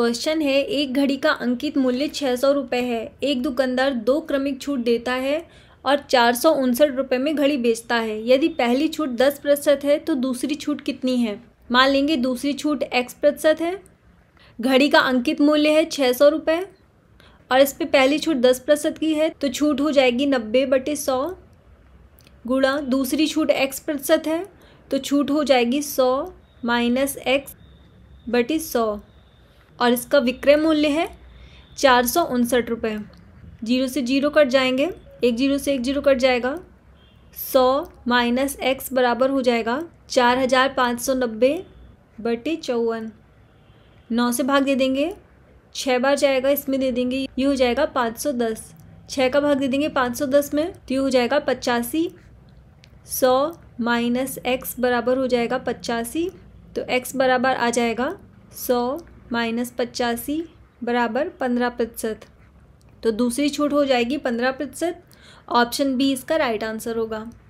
Question है, एक घड़ी का अंकित मूल्य 600 रुपये है। एक दुकानदार 2 क्रमिक छूट देता है और 459 रुपये में घड़ी बेचता है। यदि पहली छूट 10% है तो दूसरी छूट कितनी है? मान लेंगे दूसरी छूट x% है। घड़ी का अंकित मूल्य है 600 रुपये और इस पर पहली छूट 10% की है तो छूट हो जाएगी 90/100 गुणा दूसरी छूट x% है तो छूट हो जाएगी 100 - x/100 और इसका विक्रय मूल्य है 459 रुपये। 0 से 0 कट जाएंगे, 1 0 से 1 0 कट जाएगा, 100 - x बराबर हो जाएगा 4590/54। 9 से भाग दे देंगे, 6 बार जाएगा, इसमें दे देंगे, ये हो जाएगा 510। 6 का भाग दे देंगे 510 में तो ये हो जाएगा 85। 100 - x बराबर हो जाएगा 85 तो x बराबर आ जाएगा 100 - 85 बराबर 15%। तो दूसरी छूट हो जाएगी 15%। ऑप्शन बी इसका राइट आंसर होगा।